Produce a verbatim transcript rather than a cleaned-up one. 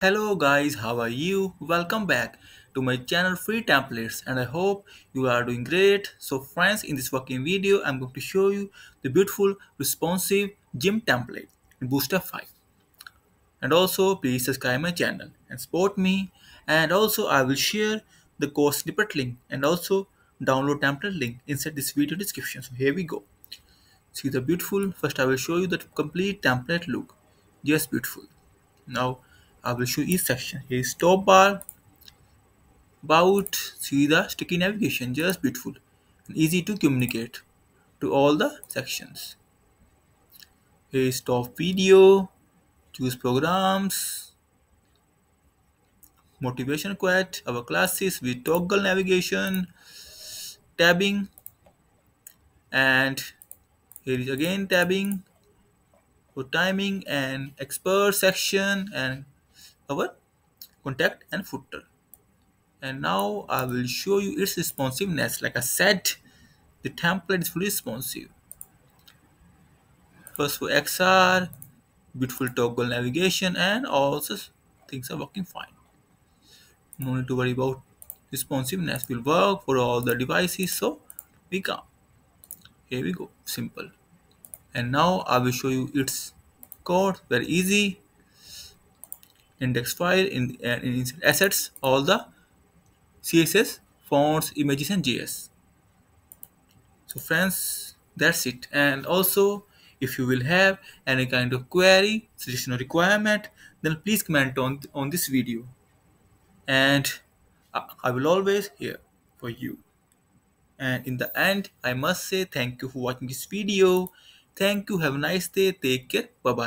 Hello guys, how are you? Welcome back to my channel Free Templates, and I hope you are doing great. So friends, in this working video I'm going to show you the beautiful responsive gym template in Bootstrap five. And also please subscribe my channel and support me, and also I will share the course snippet link and also download template link inside this video description. So here we go. See the beautiful, first I will show you the complete template look. Just beautiful. Now I will show each section. Here is top bar, about, see the sticky navigation, just beautiful and easy to communicate to all the sections. Here is top video, choose programs, motivation quote, our classes with toggle navigation, tabbing, and here is again tabbing for timing and expert section and our contact and footer. And now I will show you its responsiveness. Like I said, the template is fully responsive. First for X R, beautiful toggle navigation, and also things are working fine. No need to worry about responsiveness. Will work for all the devices. So we come. Here we go. Simple. And now I will show you its code. Very easy. Index file in, uh, in assets, all the C S S, fonts, images and J S. So friends, that's it. And also if you will have any kind of query, suggestion or requirement, then please comment on, on this video, and I will always here for you. And in the end I must say thank you for watching this video. Thank you, have a nice day, take care, bye bye.